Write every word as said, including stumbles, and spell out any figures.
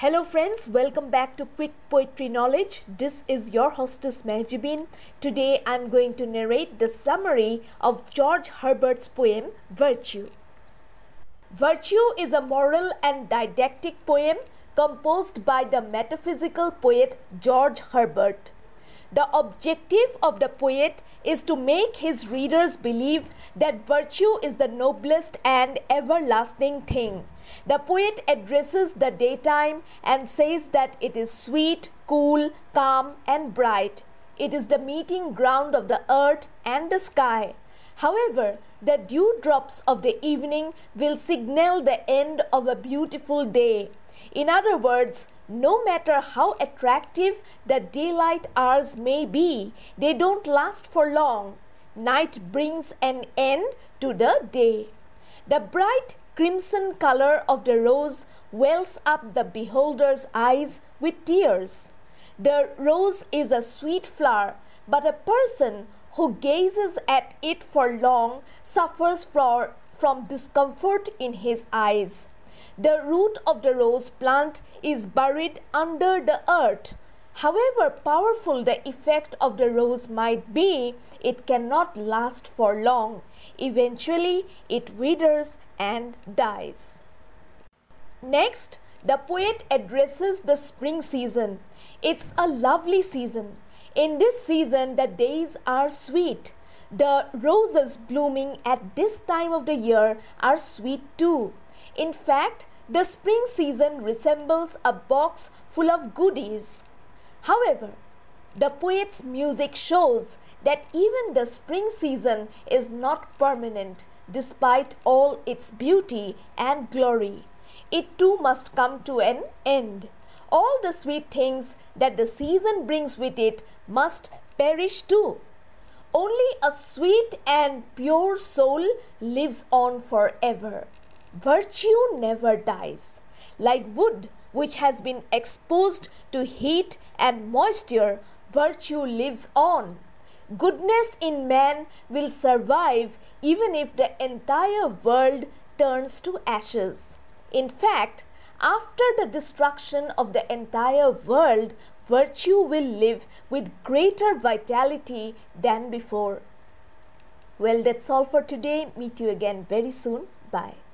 Hello friends, welcome back to Quick Poetry Knowledge. This is your hostess Mahjubeen. Today I am going to narrate the summary of George Herbert's poem Virtue. Virtue is a moral and didactic poem composed by the metaphysical poet George Herbert. The objective of the poet is to make his readers believe that virtue is the noblest and everlasting thing. The poet addresses the daytime and says that it is sweet, cool, calm, and bright. It is the meeting ground of the earth and the sky. However, the dewdrops of the evening will signal the end of a beautiful day. In other words, no matter how attractive the daylight hours may be, they don't last for long. Night brings an end to the day. The bright crimson color of the rose wells up the beholder's eyes with tears. The rose is a sweet flower, but a person who gazes at it for long suffers for, from discomfort in his eyes. The root of the rose plant is buried under the earth. However powerful the effect of the rose might be, it cannot last for long. Eventually, it withers and dies. Next, the poet addresses the spring season. It's a lovely season. In this season, the days are sweet. The roses blooming at this time of the year are sweet too. In fact, the spring season resembles a box full of goodies. However, the poet's music shows that even the spring season is not permanent, despite all its beauty and glory. It too must come to an end. All the sweet things that the season brings with it must perish too. Only a sweet and pure soul lives on forever. Virtue never dies. Like wood which has been exposed to heat and moisture, virtue lives on. Goodness in man will survive even if the entire world turns to ashes. In fact, after the destruction of the entire world, virtue will live with greater vitality than before. Well, that's all for today. Meet you again very soon. Bye.